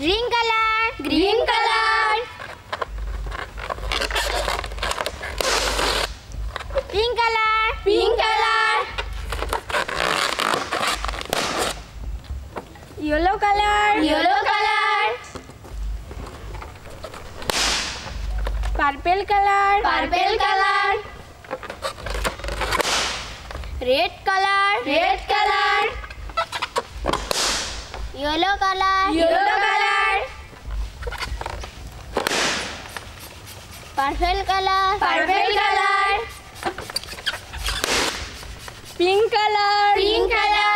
Green color. Green color. Pink color. Pink color. Yellow color. Yellow color. Purple color. Purple color. Red color. Red color. Yellow color. Yellow color. Purple color. Purple color. Pink color. Pink color.